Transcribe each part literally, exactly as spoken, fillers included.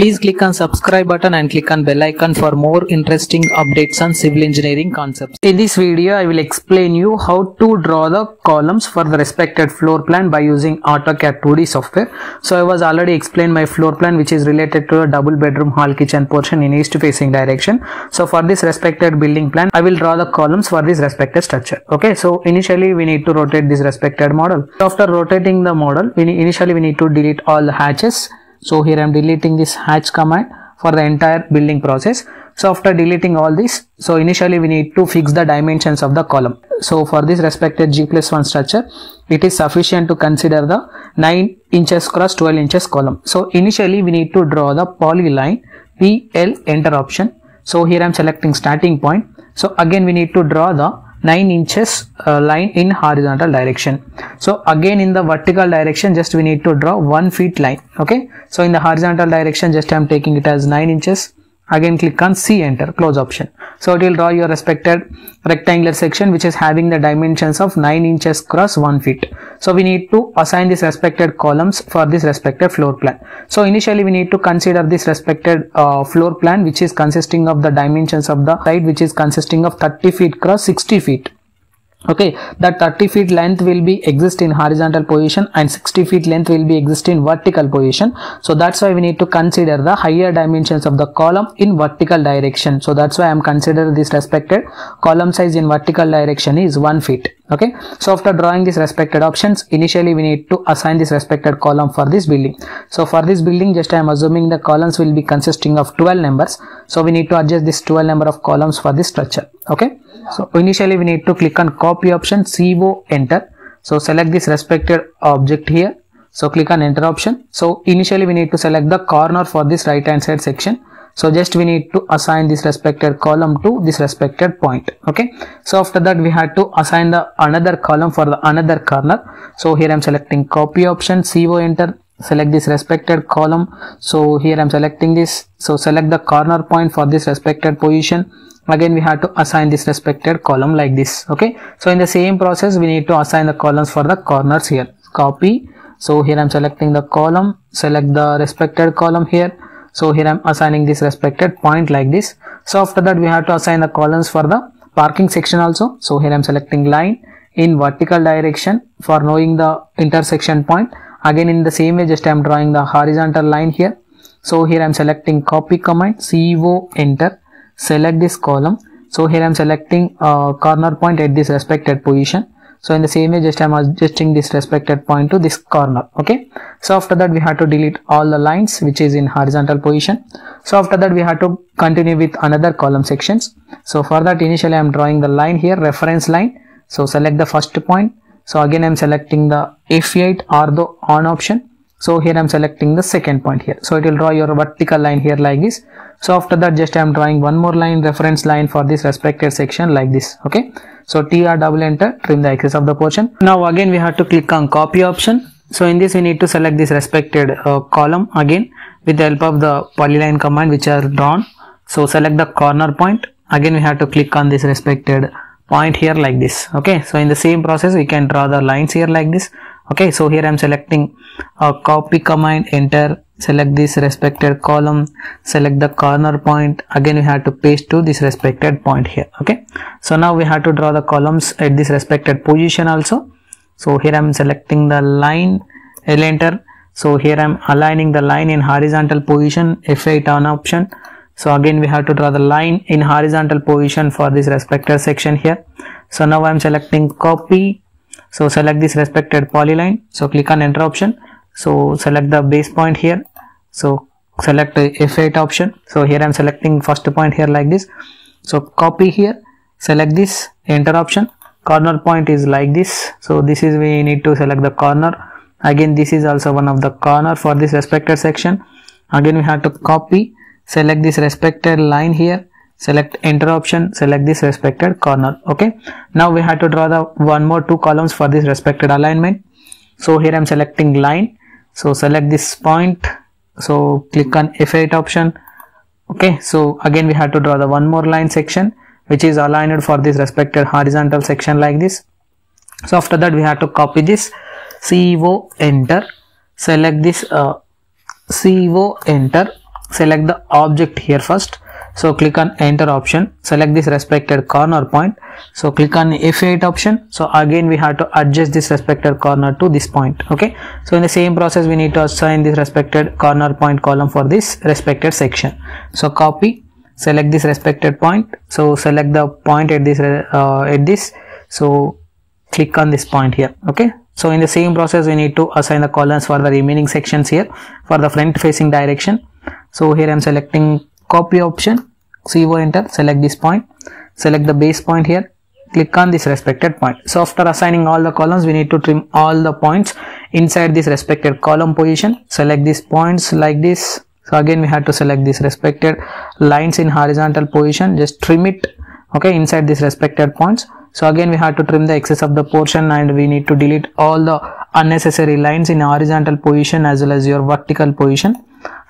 Please click on subscribe button and click on bell icon for more interesting updates on civil engineering concepts. In this video, I will explain you how to draw the columns for the respected floor plan by using AutoCAD two D software. So I was already explained my floor plan, which is related to a double bedroom hall kitchen portion in east facing direction. So for this respected building plan, I will draw the columns for this respected structure. Okay, so initially we need to rotate this respected model. After rotating the model, we initially we need to delete all the hatches. So here I am deleting this hatch command for the entire building process. So after deleting all this, so initially we need to fix the dimensions of the column. So for this respected G plus one structure, it is sufficient to consider the nine inches cross twelve inches column. So initially we need to draw the polyline P L, enter option. So here I am selecting starting point. So again we need to draw the nine inches uh, line in horizontal direction. So again in the vertical direction, just we need to draw one feet line. Okay, so in the horizontal direction, just I am taking it as nine inches. Again click on C, enter, close option. So it will draw your respected rectangular section which is having the dimensions of nine inches cross one feet. So we need to assign this respected columns for this respected floor plan. So initially we need to consider this respected uh, floor plan which is consisting of the dimensions of the height which is consisting of thirty feet cross sixty feet. Okay, that thirty feet length will be exist in horizontal position and sixty feet length will be exist in vertical position. So that's why we need to consider the higher dimensions of the column in vertical direction. So that's why I'm considering this respected column size in vertical direction is one feet. Okay, so after drawing these respected options, initially we need to assign this respected column for this building. So for this building, just I am assuming the columns will be consisting of twelve numbers. So we need to adjust this twelve number of columns for this structure. Okay, so initially we need to click on copy option, C O, enter. So select this respected object here. So click on enter option. So initially we need to select the corner for this right hand side section. So just we need to assign this respected column to this respected point. Okay, so after that we had to assign the another column for the another corner. So here I am selecting copy option, C O, enter. Select this respected column. So here I am selecting this. So select the corner point for this respected position. Again we have to assign this respected column like this. Okay, so in the same process we need to assign the columns for the corners here. Copy. So here I am selecting the column, select the respected column here. So here I am assigning this respected point like this. So after that we have to assign the columns for the parking section also. So here I am selecting line in vertical direction for knowing the intersection point. Again in the same way, just I am drawing the horizontal line here. So here I am selecting copy command, C O, enter. Select this column. So here I am selecting uh, corner point at this respected position. So in the same way, just I am adjusting this respected point to this corner. Okay, so after that we have to delete all the lines which is in horizontal position. So after that we have to continue with another column sections. So for that, initially I am drawing the line here, reference line. So select the first point. So again I am selecting the F eight or the on option. So here I am selecting the second point here. So it will draw your vertical line here like this. So after that, just I am drawing one more line, reference line for this respected section like this. Okay, so T R, double enter, trim the axis of the portion. Now again we have to click on copy option. So in this we need to select this respected uh, column again with the help of the polyline command which are drawn. So select the corner point. Again we have to click on this respected point here like this. Okay, so in the same process we can draw the lines here like this. Okay, so here I am selecting a copy command, enter, select this respected column, select the corner point. Again we have to paste to this respected point here. Okay, so now we have to draw the columns at this respected position also. So here I am selecting the line, L, enter. So here I am aligning the line in horizontal position, F eight on option. So again we have to draw the line in horizontal position for this respected section here. So now I am selecting copy. So select this respected polyline. So click on enter option. So select the base point here. So select F eight option. So here I am selecting first point here like this. So copy here. Select this, enter option. Corner point is like this. So this is we need to select the corner. Again this is also one of the corner for this respected section. Again we have to copy. Select this respected line here. Select enter option, select this respected corner. Okay, now we have to draw the one more two columns for this respected alignment. So here I am selecting line. So select this point. So click on F eight option. Okay, so again we have to draw the one more line section which is aligned for this respected horizontal section like this. So after that we have to copy this, C O, enter. Select this uh, C O, enter. select the object here first. So click on enter option, select this respected corner point. So click on F eight option. So again we have to adjust this respected corner to this point. Okay, so in the same process we need to assign this respected corner point column for this respected section. So copy, select this respected point. So select the point at this uh, at this. So click on this point here. Okay, so in the same process we need to assign the columns for the remaining sections here for the front facing direction. So here I am selecting copy option, C O enter, select this point, select the base point here, click on this respected point. So after assigning all the columns we need to trim all the points inside this respected column position. Select these points like this. So again we have to select these respected lines in horizontal position, just trim it, okay, inside these respected points. So again we have to trim the excess of the portion and we need to delete all the unnecessary lines in horizontal position as well as your vertical position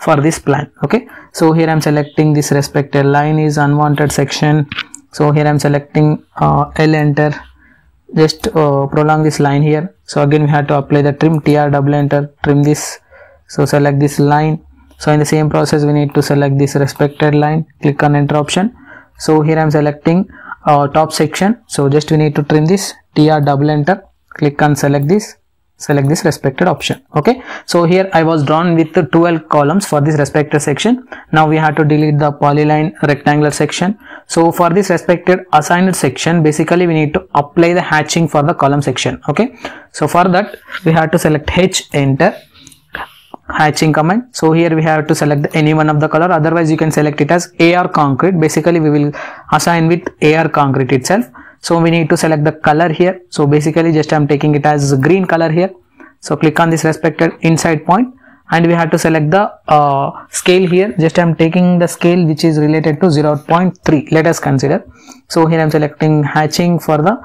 for this plan. Okay, so here I'm selecting this respected line is unwanted section. So here I'm selecting uh, L enter, just uh, prolong this line here. So again we have to apply the trim, T R double enter, trim this. So select this line. So in the same process we need to select this respected line, click on enter option. So here I'm selecting Uh, top section, so just we need to trim this, T R double enter, click on select this, select this respected option. Okay, so here I was drawn with the twelve columns for this respected section. Now we have to delete the polyline rectangular section. So for this respected assigned section basically we need to apply the hatching for the column section. Okay, so for that we have to select H enter, hatching command. So here we have to select any one of the color, otherwise you can select it as A R concrete. Basically we will assign with A R concrete itself. So we need to select the color here. So basically just I am taking it as green color here. So click on this respected inside point and we have to select the uh, scale here. Just I am taking the scale which is related to zero point three, let us consider. So here I am selecting hatching for the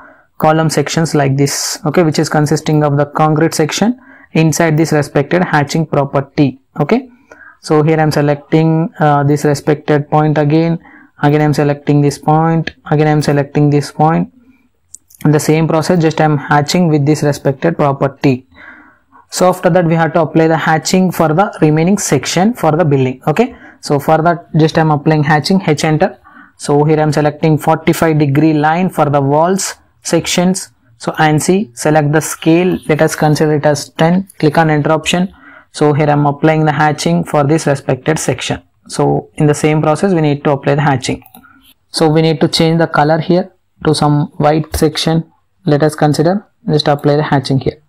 column sections like this, okay, which is consisting of the concrete section inside this respected hatching property. Okay, so here I am selecting uh, this respected point again, again I am selecting this point, again I am selecting this point. In the same process just I am hatching with this respected property. So after that we have to apply the hatching for the remaining section for the building. Okay, so for that just I am applying hatching, H enter. So here I am selecting forty-five degree line for the walls sections. So and see, select the scale, let us consider it as ten, click on enter option. So here I am applying the hatching for this respected section. So in the same process we need to apply the hatching. So we need to change the color here to some white section, let us consider, just apply the hatching here.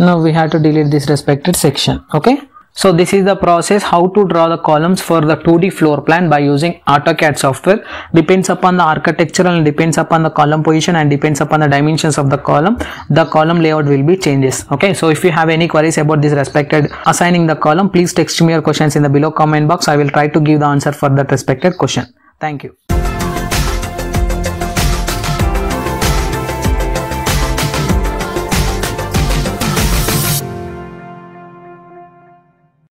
Now we have to delete this respected section. Okay, so this is the process how to draw the columns for the two D floor plan by using AutoCAD software. Depends upon the architectural, depends upon the column position and depends upon the dimensions of the column, the column layout will be changes. Okay, so if you have any queries about this respected assigning the column, please text me your questions in the below comment box. I will try to give the answer for that respected question. Thank you.